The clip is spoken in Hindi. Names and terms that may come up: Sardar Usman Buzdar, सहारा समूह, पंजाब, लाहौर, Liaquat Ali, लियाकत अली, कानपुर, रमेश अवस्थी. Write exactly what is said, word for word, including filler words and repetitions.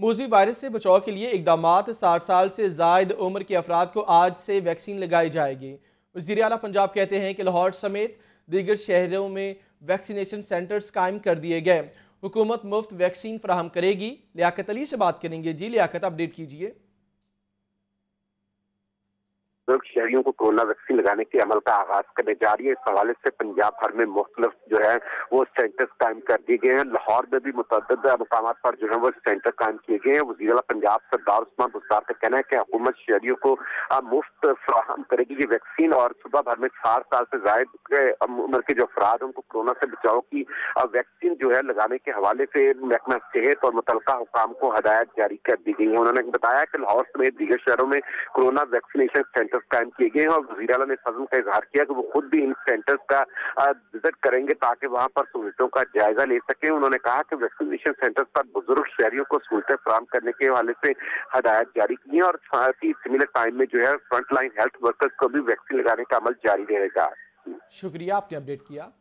मोज़ी वायरस से बचाव के लिए इकदामात, साठ साल से ज़ायद उम्र के अफराद को आज से वैक्सीन लगाई जाएगी। वज़ीर आला पंजाब कहते हैं कि लाहौर समेत दीगर शहरों में वैक्सीनेशन सेंटर्स कायम कर दिए गए। हुकूमत मुफ्त वैक्सीन फराहम करेगी। लियाकत अली से बात करेंगे। जी लियाकत, अपडेट कीजिए। शहरियों को कोरोना वैक्सीन लगाने के अमल का आगाज करने जा रही है। इस हवाले से पंजाब भर में मुख्तलिफ जो है वो सेंटर्स कायम कर दिए गए हैं। लाहौर में भी मुतअद्दिद मकाम पर जो है वो सेंटर कायम किए गए हैं। वज़ीर आला पंजाब सरदार उस्मान बुज़दार का कहना है कि हुकूमत शहरियों को मुफ्त फराहम करेगी ये वैक्सीन और सूबा भर में साठ साल से ज्यादा उम्र के जो अफराद उनको कोरोना से बचाव की वैक्सीन जो है लगाने के हवाले से महकमा सेहत और मुतल्लिका हुकाम को हदायत जारी कर दी गई है। उन्होंने बताया कि लाहौर समेत दीगर शहरों में कोरोना वैक्सीनेशन सेंटर कायम किए गए हैं और वज़ीर आला ने इस का इजहार किया कि वो खुद भी इन सेंटर्स का विजिट करेंगे ताकि वहां पर सहूलतों का जायजा ले सकें। उन्होंने कहा कि वैक्सीनेशन सेंटर्स पर बुजुर्ग शहरियों को सहूलतें फराहम करने के हवाले से हदायत जारी की है और साथ ही सिमिलर टाइम में जो है फ्रंट लाइन हेल्थ वर्कर्स को भी वैक्सीन लगाने का अमल जारी रहेगा। शुक्रिया, आपने अपडेट किया।